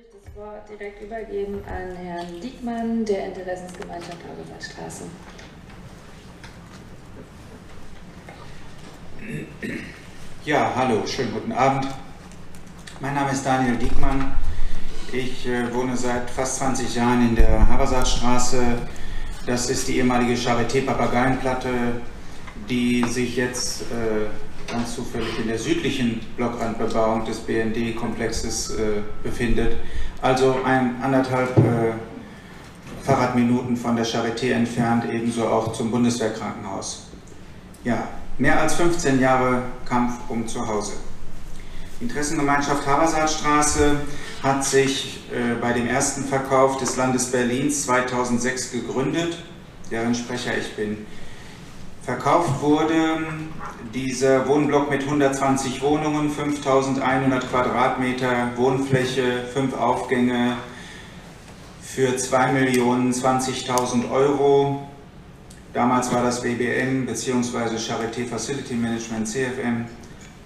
würde ich das Wort direkt übergeben an Herrn Dieckmann, der Interessensgemeinschaft Habersaatstraße. Ja, hallo, schönen guten Abend. Mein Name ist Daniel Dieckmann. Ich wohne seit fast 20 Jahren in der Habersaatstraße. Das ist die ehemalige Charité-Papageienplatte, die sich jetzt ganz zufällig in der südlichen Blockrandbebauung des BND-Komplexes befindet. Also anderthalb Fahrradminuten von der Charité entfernt, ebenso auch zum Bundeswehrkrankenhaus. Ja, mehr als 15 Jahre Kampf um Zuhause. Die Interessengemeinschaft Habersaatstraße hat sich bei dem ersten Verkauf des Landes Berlins 2006 gegründet, deren Sprecher ich bin. Verkauft wurde dieser Wohnblock mit 120 Wohnungen, 5.100 Quadratmeter Wohnfläche, 5 Aufgänge für 2.020.000 Euro. Damals war das BBM bzw. Charité Facility Management CFM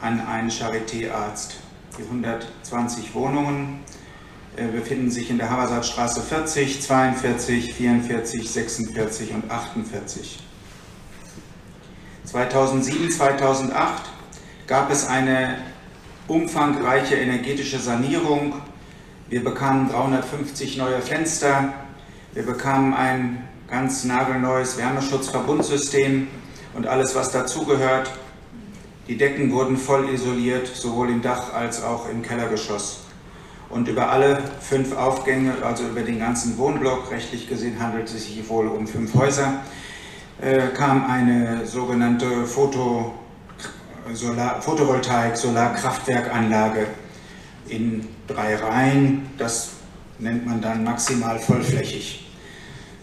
an einen Charité-Arzt. Die 120 Wohnungen befinden sich in der Habersaatstraße 40, 42, 44, 46 und 48. 2007, 2008 gab es eine umfangreiche energetische Sanierung. Wir bekamen 350 neue Fenster, wir bekamen ein ganz nagelneues Wärmeschutzverbundsystem und alles, was dazugehört. Die Decken wurden voll isoliert, sowohl im Dach als auch im Kellergeschoss. Und über alle 5 Aufgänge, also über den ganzen Wohnblock, rechtlich gesehen handelt es sich wohl um 5 Häuser, kam eine sogenannte Photovoltaik-Solarkraftwerkanlage in 3 Reihen. Das nennt man dann maximal vollflächig.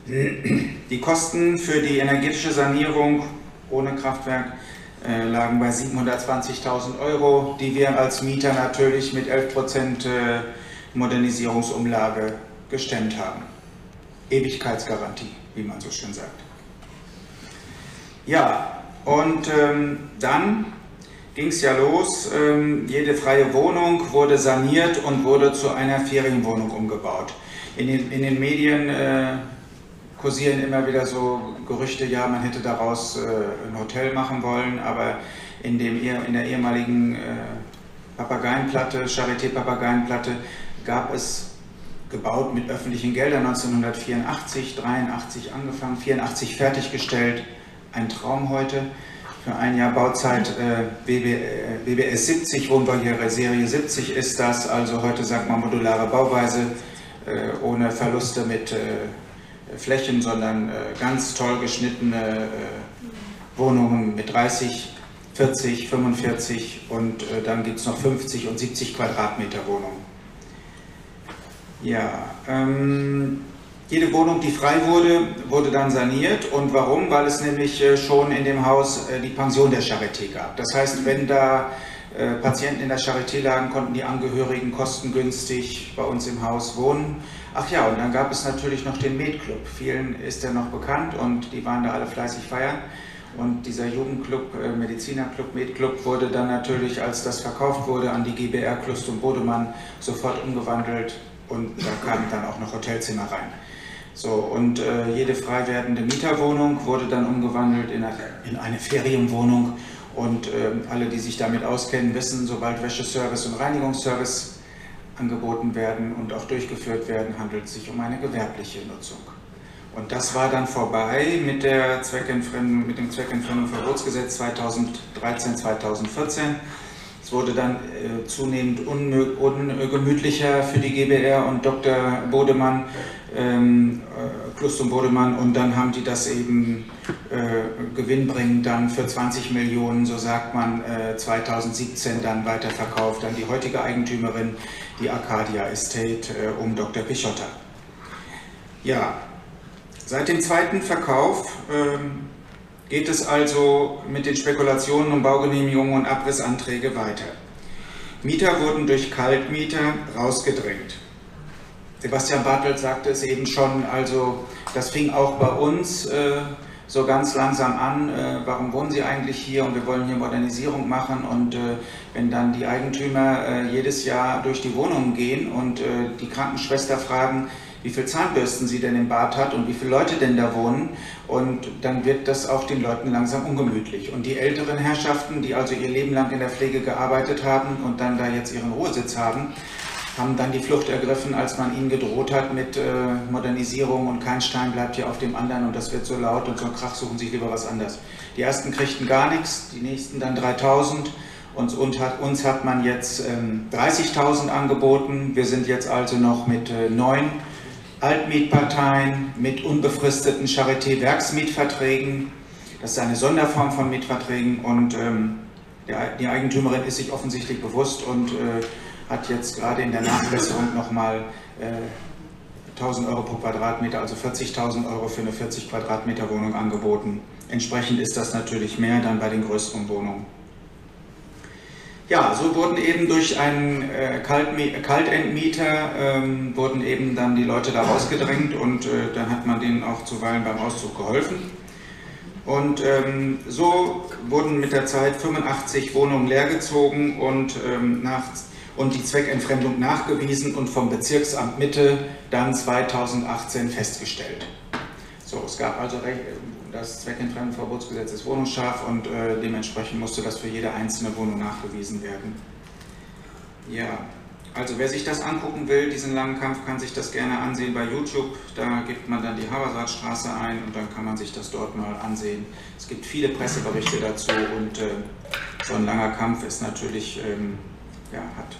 Die Kosten für die energetische Sanierung ohne Kraftwerk lagen bei 720.000 Euro, die wir als Mieter natürlich mit 11% Modernisierungsumlage gestemmt haben. Ewigkeitsgarantie, wie man so schön sagt. Ja, und dann ging es ja los, jede freie Wohnung wurde saniert und wurde zu einer Ferienwohnung umgebaut. In den Medien kursieren immer wieder so Gerüchte, ja, man hätte daraus ein Hotel machen wollen, aber in der ehemaligen Papageienplatte, Charité-Papageienplatte, gab es, gebaut mit öffentlichen Geldern, 1984, 83 angefangen, 84 fertiggestellt, ein Traum heute, für ein Jahr Bauzeit, WBS 70, Wohnbaujahr Serie 70 ist das, also heute sagt man modulare Bauweise, ohne Verluste mit Flächen, sondern ganz toll geschnittene Wohnungen mit 30, 40, 45 und dann gibt es noch 50 und 70 Quadratmeter Wohnungen. Ja, jede Wohnung, die frei wurde, wurde dann saniert. Und warum? Weil es nämlich schon in dem Haus die Pension der Charité gab. Das heißt, wenn da Patienten in der Charité lagen, konnten die Angehörigen kostengünstig bei uns im Haus wohnen. Ach ja, und dann gab es natürlich noch den Med-Club. Vielen ist der noch bekannt und die waren da alle fleißig feiern. Und dieser Jugendclub, Medizinerclub, Med-Club wurde dann natürlich, als das verkauft wurde, an die GBR, Klust und Bodemann sofort umgewandelt. Und da kamen dann auch noch Hotelzimmer rein. So, und jede frei werdende Mieterwohnung wurde dann umgewandelt in eine Ferienwohnung. Und alle, die sich damit auskennen, wissen, sobald Wäscheservice und Reinigungsservice angeboten werden und auch durchgeführt werden, handelt es sich um eine gewerbliche Nutzung. Und das war dann vorbei mit dem Zweckentfremdungsverbotsgesetz 2013, 2014. Es wurde dann zunehmend ungemütlicher für die GBR und Dr. Bodemann, Klust und Bodemann, und dann haben die das eben gewinnbringend dann für 20 Millionen, so sagt man, 2017 dann weiterverkauft an die heutige Eigentümerin, die Arcadia Estate um Dr. Pichotta. Ja, seit dem zweiten Verkauf geht es also mit den Spekulationen um Baugenehmigungen und Abrissanträge weiter. Mieter wurden durch Kaltmieter rausgedrängt. Sebastian Bartels sagte es eben schon, also das fing auch bei uns so ganz langsam an, warum wohnen Sie eigentlich hier und wir wollen hier Modernisierung machen. Und wenn dann die Eigentümer jedes Jahr durch die Wohnungen gehen und die Krankenschwester fragen, wie viel Zahnbürsten sie denn im Bad hat und wie viele Leute denn da wohnen, und dann wird das auch den Leuten langsam ungemütlich. Und die älteren Herrschaften, die also ihr Leben lang in der Pflege gearbeitet haben und dann da jetzt ihren Ruhesitz haben, haben dann die Flucht ergriffen, als man ihnen gedroht hat mit Modernisierung und kein Stein bleibt hier auf dem anderen und das wird so laut und so ein Krach, suchen sich lieber was anderes. Die ersten kriegten gar nichts, die nächsten dann 3.000 uns hat man jetzt 30.000 angeboten. Wir sind jetzt also noch mit 9 Altmietparteien, mit unbefristeten Charité-Werksmietverträgen. Das ist eine Sonderform von Mietverträgen und die Eigentümerin ist sich offensichtlich bewusst und hat jetzt gerade in der Nachbesserung nochmal 1.000 Euro pro Quadratmeter, also 40.000 Euro für eine 40 Quadratmeter Wohnung angeboten. Entsprechend ist das natürlich mehr dann bei den größeren Wohnungen. Ja, so wurden eben durch einen Kaltendmieter wurden eben dann die Leute da rausgedrängt und dann hat man denen auch zuweilen beim Auszug geholfen. Und so wurden mit der Zeit 85 Wohnungen leergezogen und die Zweckentfremdung nachgewiesen und vom Bezirksamt Mitte dann 2018 festgestellt. So, es gab also das Zweckentfremdungsverbotsgesetz ist wohnungsscharf und dementsprechend musste das für jede einzelne Wohnung nachgewiesen werden. Ja, also wer sich das angucken will, diesen langen Kampf, kann sich das gerne ansehen bei YouTube. Da gibt man dann die Habersaatstraße ein und dann kann man sich das dort mal ansehen. Es gibt viele Presseberichte dazu und so ein langer Kampf ist natürlich, ja, hat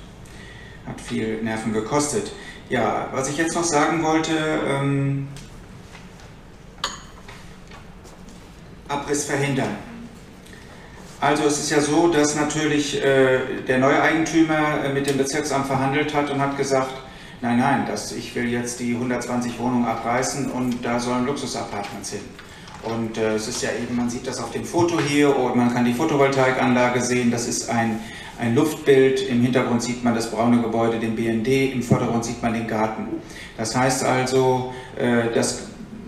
viel Nerven gekostet. Ja, was ich jetzt noch sagen wollte, Abriss verhindern. Also es ist ja so, dass natürlich der neue Eigentümer mit dem Bezirksamt verhandelt hat und hat gesagt, nein, nein, ich will jetzt die 120 Wohnungen abreißen und da sollen Luxusapartments hin. Und es ist ja eben, man sieht das auf dem Foto hier und man kann die Photovoltaikanlage sehen, das ist ein Luftbild, im Hintergrund sieht man das braune Gebäude, den BND, im Vordergrund sieht man den Garten. Das heißt also,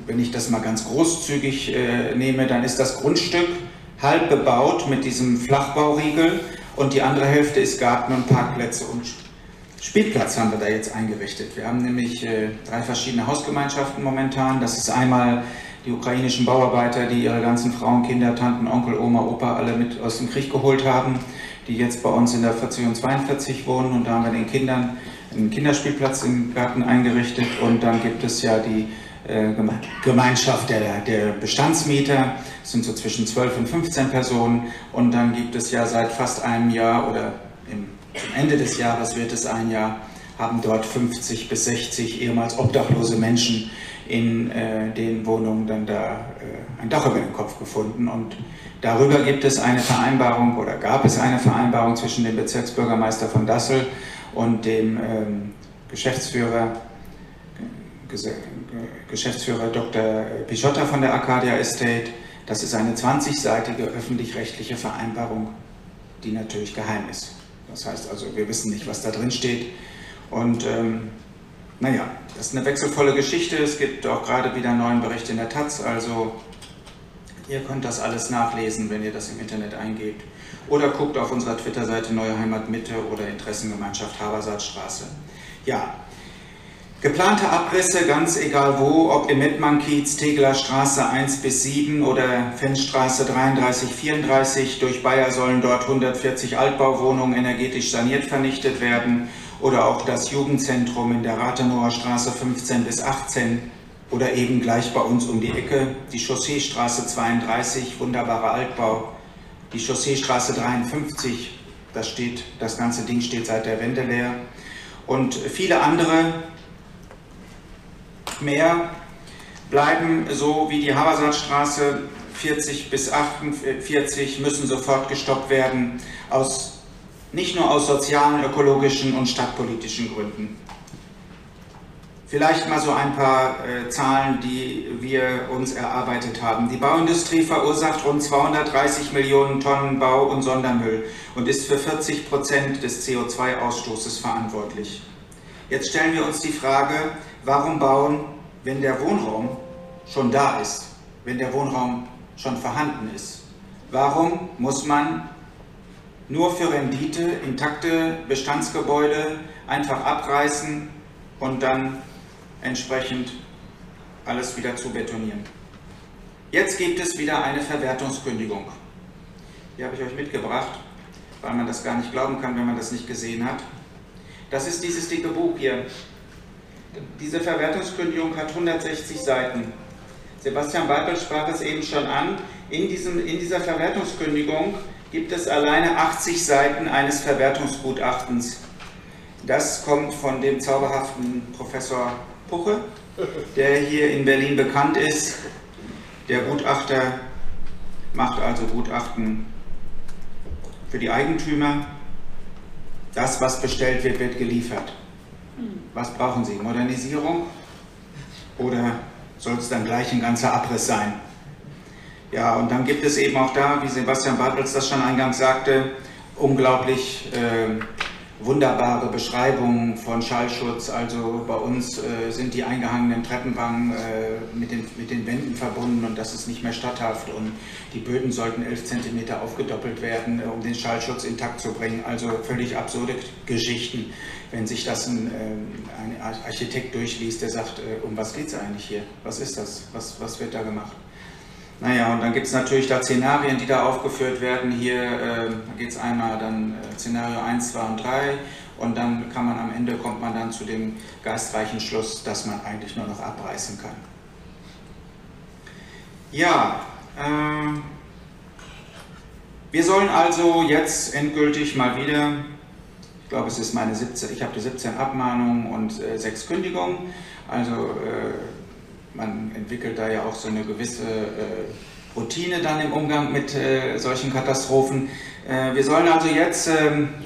wenn ich das mal ganz großzügig nehme, dann ist das Grundstück halb bebaut mit diesem Flachbauriegel und die andere Hälfte ist Garten und Parkplätze und Spielplatz haben wir da jetzt eingerichtet. Wir haben nämlich 3 verschiedene Hausgemeinschaften momentan. Das ist einmal die ukrainischen Bauarbeiter, die ihre ganzen Frauen, Kinder, Tanten, Onkel, Oma, Opa alle mit aus dem Krieg geholt haben, die jetzt bei uns in der 40 und 42 wohnen und da haben wir den Kindern einen Kinderspielplatz im Garten eingerichtet und dann gibt es ja die Gemeinschaft der Bestandsmieter, das sind so zwischen 12 und 15 Personen und dann gibt es ja seit fast einem Jahr oder zum Ende des Jahres wird es ein Jahr, haben dort 50 bis 60 ehemals obdachlose Menschen in den Wohnungen dann da ein Dach über den Kopf gefunden und darüber gibt es eine Vereinbarung oder gab es eine Vereinbarung zwischen dem Bezirksbürgermeister von Dassel und dem Geschäftsführer Dr. Pichotta von der Arcadia Estate. Das ist eine 20-seitige öffentlich-rechtliche Vereinbarung, die natürlich geheim ist. Das heißt also, wir wissen nicht, was da drin steht. Und naja, das ist eine wechselvolle Geschichte. Es gibt auch gerade wieder einen neuen Bericht in der taz. Also ihr könnt das alles nachlesen, wenn ihr das im Internet eingebt. Oder guckt auf unserer Twitter-Seite Neue Heimat Mitte oder Interessengemeinschaft Habersaatstraße. Ja. Geplante Abrisse, ganz egal wo, ob im Edmankiez, Tegeler Straße 1 bis 7 oder Fennstraße 33, 34. Durch Bayer sollen dort 140 Altbauwohnungen energetisch saniert vernichtet werden. Oder auch das Jugendzentrum in der Rathenauer Straße 15 bis 18. Oder eben gleich bei uns um die Ecke, die Chausseestraße 32, wunderbarer Altbau. Die Chausseestraße 53, das ganze Ding steht seit der Wende leer. Und viele andere mehr bleiben so wie die Habersaatstraße 40 bis 48 müssen sofort gestoppt werden, nicht nur aus sozialen, ökologischen und stadtpolitischen Gründen. Vielleicht mal so ein paar Zahlen, die wir uns erarbeitet haben. Die Bauindustrie verursacht rund 230 Millionen Tonnen Bau- und Sondermüll und ist für 40% des CO2-Ausstoßes verantwortlich. Jetzt stellen wir uns die Frage, warum bauen, wenn der Wohnraum schon da ist, wenn der Wohnraum schon vorhanden ist. Warum muss man nur für Rendite intakte Bestandsgebäude einfach abreißen und dann entsprechend alles wieder zu betonieren? Jetzt gibt es wieder eine Verwertungskündigung. Die habe ich euch mitgebracht, weil man das gar nicht glauben kann, wenn man das nicht gesehen hat. Das ist dieses dicke Buch hier. Diese Verwertungskündigung hat 160 Seiten. Sebastian Weibel sprach es eben schon an. In dieser Verwertungskündigung gibt es alleine 80 Seiten eines Verwertungsgutachtens. Das kommt von dem zauberhaften Professor Puche, der hier in Berlin bekannt ist. Der Gutachter macht also Gutachten für die Eigentümer. Das, was bestellt wird, wird geliefert. Was brauchen Sie? Modernisierung? Oder soll es dann gleich ein ganzer Abriss sein? Ja, und dann gibt es eben auch da, wie Sebastian Bartels das schon eingangs sagte, unglaublich wunderbare Beschreibungen von Schallschutz. Also bei uns sind die eingehangenen Treppenwangen mit den Wänden verbunden und das ist nicht mehr statthaft. Und die Böden sollten 11 cm aufgedoppelt werden, um den Schallschutz intakt zu bringen. Also völlig absurde Geschichten, wenn sich das ein Architekt durchliest, der sagt, um was geht es eigentlich hier? Was ist das? Was wird da gemacht? Naja, und dann gibt es natürlich da Szenarien, die da aufgeführt werden. Hier geht es einmal dann Szenario 1, 2 und 3 und dann kann man am Ende, kommt man dann zu dem geistreichen Schluss, dass man eigentlich nur noch abreißen kann. Ja, wir sollen also jetzt endgültig mal wieder, ich glaube es ist meine 17, ich habe die 17 Abmahnungen und 6 Kündigungen, also man entwickelt da ja auch so eine gewisse Routine dann im Umgang mit solchen Katastrophen. Wir sollen also jetzt,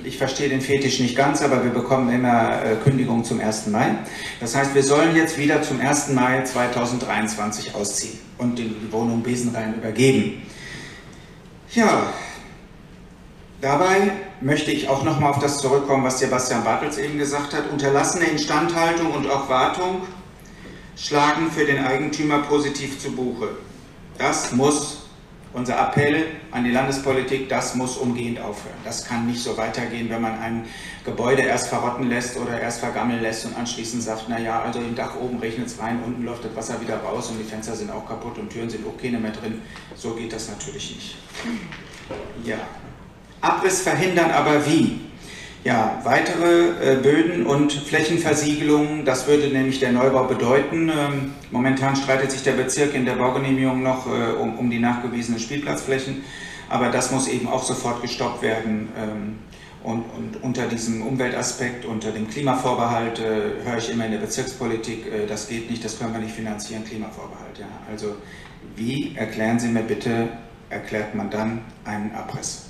ich verstehe den Fetisch nicht ganz, aber wir bekommen immer Kündigungen zum 1. Mai. Das heißt, wir sollen jetzt wieder zum 1. Mai 2023 ausziehen und die Wohnung Besenrein übergeben. Ja, dabei möchte ich auch nochmal auf das zurückkommen, was Sebastian Bartels eben gesagt hat. Unterlassene Instandhaltung und auch Wartung schlagen für den Eigentümer positiv zu Buche. Das muss, unser Appell an die Landespolitik, das muss umgehend aufhören. Das kann nicht so weitergehen, wenn man ein Gebäude erst verrotten lässt oder erst vergammeln lässt und anschließend sagt, naja, also im Dach oben regnet es rein, unten läuft das Wasser wieder raus und die Fenster sind auch kaputt und Türen sind auch keine mehr drin. So geht das natürlich nicht. Ja. Abriss verhindern, aber wie? Ja, weitere Böden und Flächenversiegelungen, das würde nämlich der Neubau bedeuten. Momentan streitet sich der Bezirk in der Baugenehmigung noch um die nachgewiesenen Spielplatzflächen, aber das muss eben auch sofort gestoppt werden. Und unter diesem Umweltaspekt, unter dem Klimavorbehalt höre ich immer in der Bezirkspolitik, das geht nicht, das können wir nicht finanzieren, Klimavorbehalt. Ja. Also wie, erklären Sie mir bitte, erklärt man dann einen Abriss?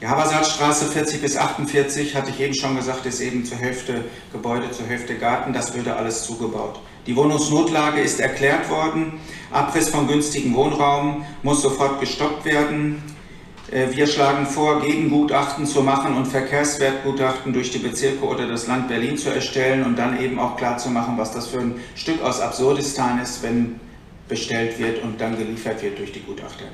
Die Habersaatstraße 40 bis 48, hatte ich eben schon gesagt, ist eben zur Hälfte Gebäude, zur Hälfte Garten, das würde alles zugebaut. Die Wohnungsnotlage ist erklärt worden, Abriss von günstigem Wohnraum muss sofort gestoppt werden. Wir schlagen vor, Gegengutachten zu machen und Verkehrswertgutachten durch die Bezirke oder das Land Berlin zu erstellen und dann eben auch klar zu machen, was das für ein Stück aus Absurdistan ist, wenn bestellt wird und dann geliefert wird durch die Gutachter.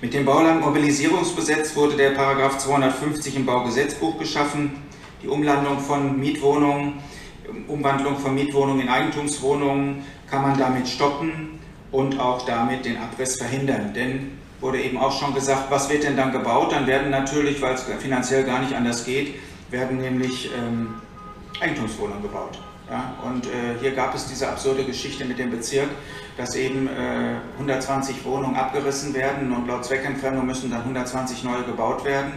Mit dem Baulandmobilisierungsgesetz wurde der § 250 im Baugesetzbuch geschaffen. Die Umwandlung von Mietwohnungen in Eigentumswohnungen kann man damit stoppen und auch damit den Abriss verhindern. Denn wurde eben auch schon gesagt, was wird denn dann gebaut? Dann werden natürlich, weil es finanziell gar nicht anders geht, werden nämlich Eigentumswohnungen gebaut. Ja, und hier gab es diese absurde Geschichte mit dem Bezirk, dass eben 120 Wohnungen abgerissen werden und laut Zweckentfremdung müssen dann 120 neue gebaut werden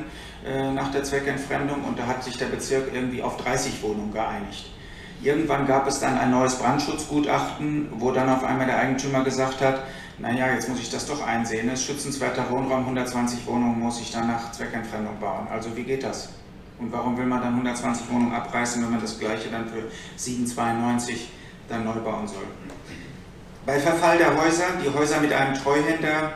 nach der Zweckentfremdung und da hat sich der Bezirk irgendwie auf 30 Wohnungen geeinigt. Irgendwann gab es dann ein neues Brandschutzgutachten, wo dann auf einmal der Eigentümer gesagt hat, naja, jetzt muss ich das doch einsehen, es ist schützenswerter Wohnraum, 120 Wohnungen muss ich dann nach Zweckentfremdung bauen. Also wie geht das? Und warum will man dann 120 Wohnungen abreißen, wenn man das Gleiche dann für 7,92 dann neu bauen soll? Bei Verfall der Häuser, die Häuser mit einem Treuhänder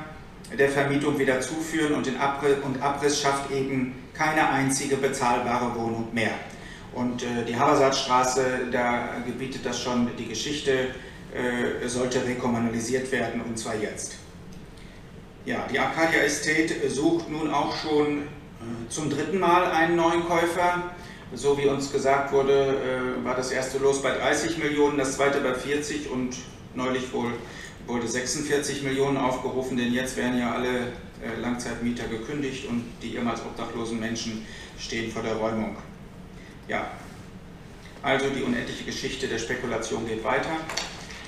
der Vermietung wieder zuführen und den Abriss schafft eben keine einzige bezahlbare Wohnung mehr. Und die Habersaatstraße, da gebietet das schon die Geschichte, sollte rekommunalisiert werden und zwar jetzt. Ja, die Arcadia Estate sucht nun auch schon zum dritten Mal einen neuen Käufer. So wie uns gesagt wurde, war das erste Los bei 30 Millionen, das zweite bei 40 und neulich wohl wurde 46 Millionen aufgerufen, denn jetzt werden ja alle Langzeitmieter gekündigt und die ehemals obdachlosen Menschen stehen vor der Räumung. Ja, also die unendliche Geschichte der Spekulation geht weiter.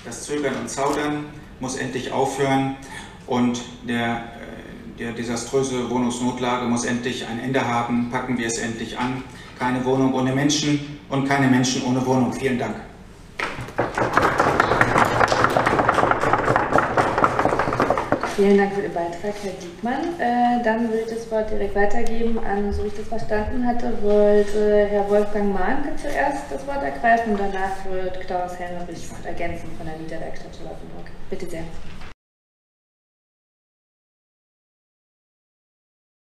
Das Zögern und Zaudern muss endlich aufhören und der desaströse Wohnungsnotlage muss endlich ein Ende haben. Packen wir es endlich an. Keine Wohnung ohne Menschen und keine Menschen ohne Wohnung. Vielen Dank. Vielen Dank für den Beitrag, Herr Dieckmann. Dann will ich das Wort direkt weitergeben an, so wie ich das verstanden hatte, wollte Herr Wolfgang Mahnke zuerst das Wort ergreifen und danach wird Klaus Helmerich ergänzen von der Liederwerkstatt Wolfenburg. Bitte sehr.